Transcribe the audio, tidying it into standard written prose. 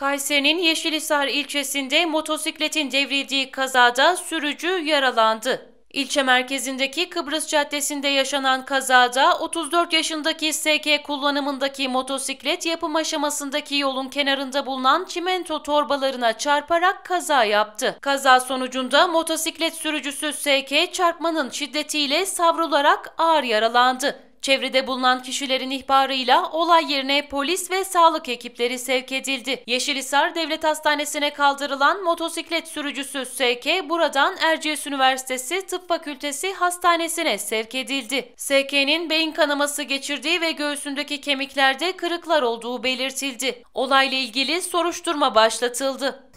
Kayseri'nin Yeşilhisar ilçesinde motosikletin devrildiği kazada sürücü yaralandı. İlçe merkezindeki Kıbrıs Caddesi'nde yaşanan kazada 34 yaşındaki SK kullanımındaki motosiklet yapım aşamasındaki yolun kenarında bulunan çimento torbalarına çarparak kaza yaptı. Kaza sonucunda motosiklet sürücüsü SK çarpmanın şiddetiyle savrularak ağır yaralandı. Çevrede bulunan kişilerin ihbarıyla olay yerine polis ve sağlık ekipleri sevk edildi. Yeşilhisar Devlet Hastanesi'ne kaldırılan motosiklet sürücüsü SK buradan Erciyes Üniversitesi Tıp Fakültesi Hastanesi'ne sevk edildi. SK'nin beyin kanaması geçirdiği ve göğsündeki kemiklerde kırıklar olduğu belirtildi. Olayla ilgili soruşturma başlatıldı.